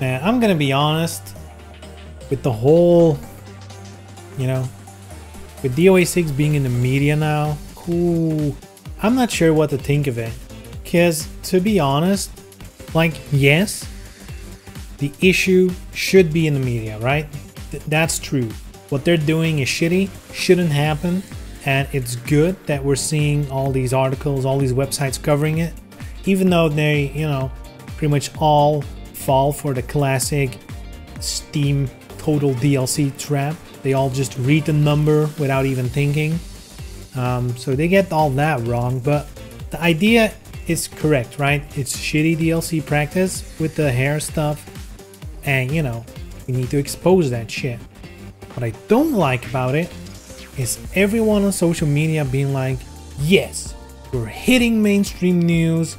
And I'm gonna be honest, with the whole, you know, with DOA6 being in the media now, ooh, I'm not sure what to think of it. Because to be honest, like, yes, the issue should be in the media, right? That's true. What they're doing is shitty, shouldn't happen, and it's good that we're seeing all these articles, all these websites covering it, even though they, you know, pretty much all fall for the classic Steam total DLC trap. They all just read the number without even thinking. So they get all that wrong, but the idea is correct, right? It's shitty DLC practice with the hair stuff, and you know, we need to expose that shit. What I don't like about it is everyone on social media being like, yes, we're hitting mainstream news,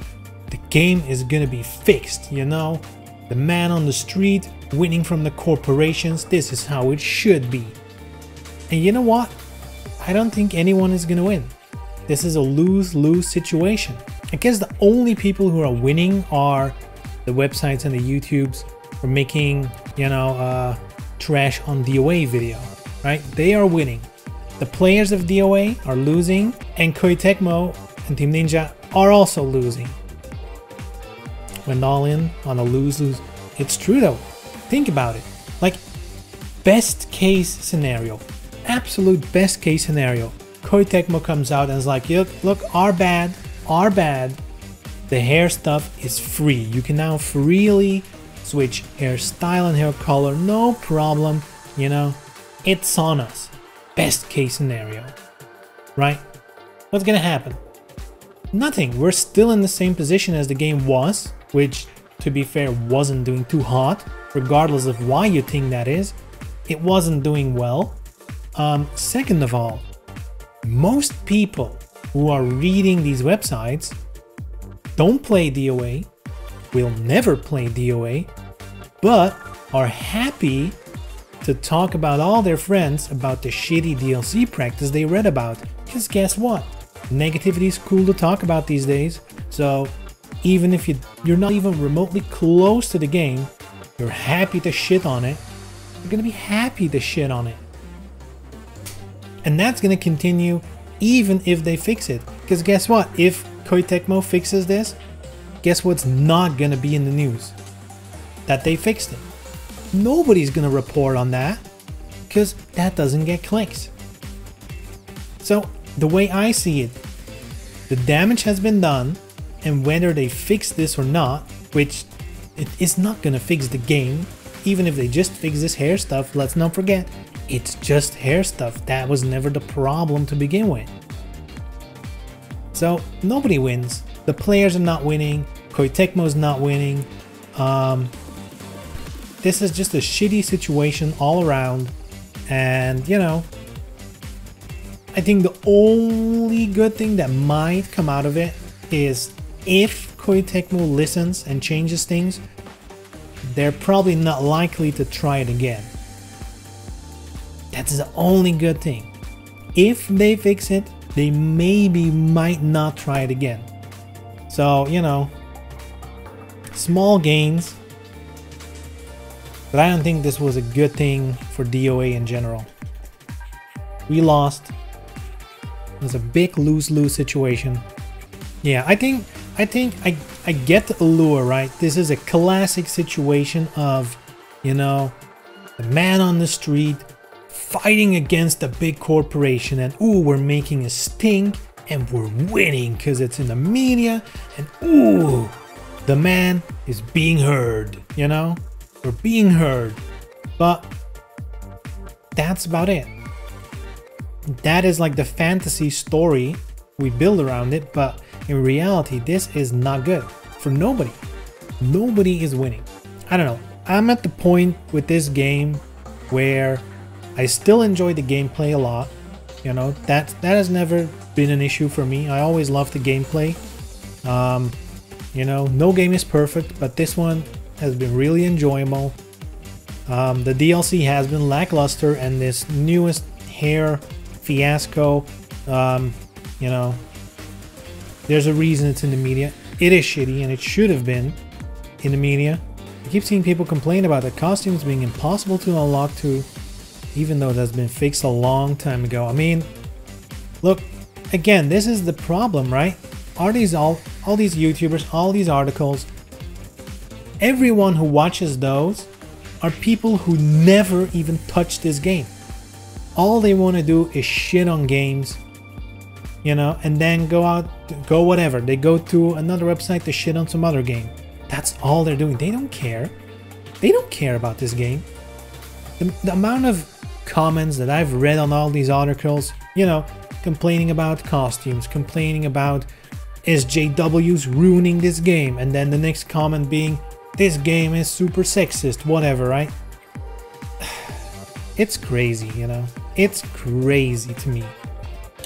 the game is gonna be fixed, you know? The man on the street winning from the corporations, this is how it should be. And you know what? I don't think anyone is gonna win. This is a lose-lose situation. I guess the only people who are winning are the websites and the YouTubes for making, you know, trash on DOA video, right? They are winning. The players of DOA are losing, and Koei Tecmo and Team Ninja are also losing. Went all in on a lose-lose. It's true though. Think about it. Like, best case scenario, absolute best case scenario, Koei Tecmo comes out and is like, look, our bad, the hair stuff is free. You can now freely switch hairstyle and hair color, no problem, you know, it's on us. Best case scenario, right? What's gonna happen? Nothing. We're still in the same position as the game was, which to be fair wasn't doing too hot, regardless of why you think that is. It wasn't doing well. Second of all, most people who are reading these websites don't play DOA, will never play DOA, but are happy to talk about all their friends about the shitty DLC practice they read about. Because guess what? Negativity is cool to talk about these days, so even if you're not even remotely close to the game, you're happy to shit on it. You're gonna be happy to shit on it. And that's gonna continue even if they fix it. Because guess what? If Koei Tecmo fixes this, guess what's not gonna be in the news? That they fixed it. Nobody's gonna report on that because that doesn't get clicks. So the way I see it, the damage has been done, and whether they fix this or not, which it is not gonna fix the game, even if they just fix this hair stuff, let's not forget, it's just hair stuff. That was never the problem to begin with. So nobody wins. The players are not winning, Koei Tecmo is not winning. This is just a shitty situation all around, and you know, I think the only good thing that might come out of it is if Koei Tecmo listens and changes things, they're probably not likely to try it again. That's the only good thing. If they fix it, they maybe might not try it again. So, you know, small gains, but I don't think this was a good thing for DOA in general. We lost. It was a big lose-lose situation. Yeah, I get the allure, right? This is a classic situation of, you know, the man on the street fighting against a big corporation, and ooh, we're making a stink and we're winning because it's in the media, and ooh, the man is being heard, you know? We're being heard. But that's about it. That is like the fantasy story we build around it, but in reality, this is not good for nobody. Nobody is winning. I don't know. I'm at the point with this game where I still enjoy the gameplay a lot. You know, that has never been an issue for me. I always loved the gameplay. You know, no game is perfect, but this one has been really enjoyable. The DLC has been lackluster, and this newest hair fiasco, you know, there's a reason it's in the media. It is shitty, and it should have been in the media. I keep seeing people complain about the costumes being impossible to unlock too, even though that's been fixed a long time ago. I mean, look, again, this is the problem, right? Are these all these YouTubers, all these articles, everyone who watches those are people who never even touch this game. All they want to do is shit on games, you know, and then go out, go whatever. They go to another website to shit on some other game. That's all they're doing. They don't care. They don't care about this game. The amount of comments that I've read on all these articles, you know, complaining about costumes, complaining about SJWs ruining this game, and then the next comment being, this game is super sexist, whatever, right? It's crazy, you know? It's crazy to me.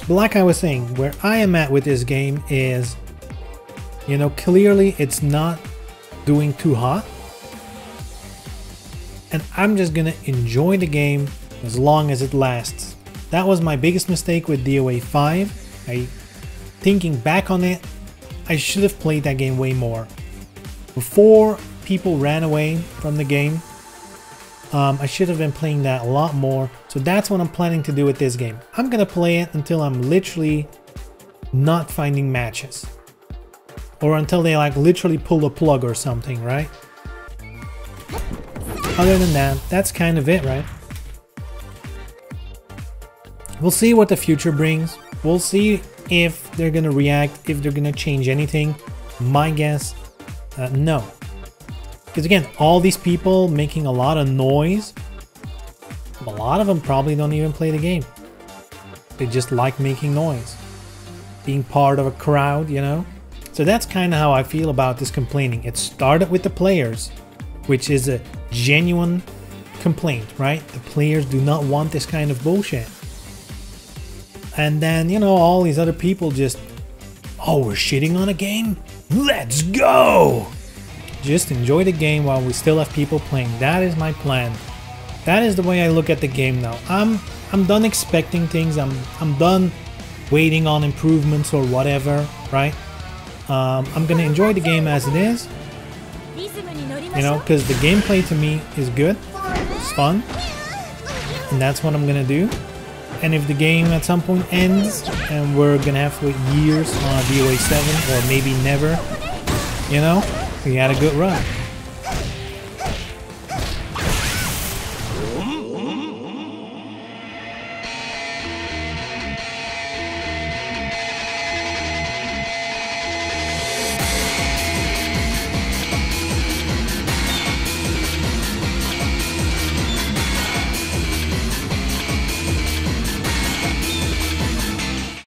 But like I was saying, where I am at with this game is, you know, clearly it's not doing too hot. And I'm just gonna enjoy the game as long as it lasts. That was my biggest mistake with DOA5. Thinking back on it, I should have played that game way more. Before people ran away from the game, I should have been playing that a lot more. So that's what I'm planning to do with this game. I'm gonna play it until I'm literally not finding matches. Or until they like literally pull the plug or something, right? Other than that, that's kind of it, right? We'll see what the future brings. We'll see if they're gonna react, if they're gonna change anything. My guess, no. Because again, all these people making a lot of noise, a lot of them probably don't even play the game. They just like making noise, being part of a crowd, you know? So that's kind of how I feel about this complaining. It started with the players, which is a genuine complaint, right? The players do not want this kind of bullshit. And then, you know, all these other people just, oh, we're shitting on a game? Let's go! Just enjoy the game while we still have people playing. That is my plan. That is the way I look at the game now. I'm done expecting things. I'm done waiting on improvements or whatever, right? I'm gonna enjoy the game as it is. You know, because the gameplay to me is good. It's fun. And that's what I'm gonna do. And if the game at some point ends and we're gonna have to wait years on DOA 7 or maybe never, you know, we had a good run.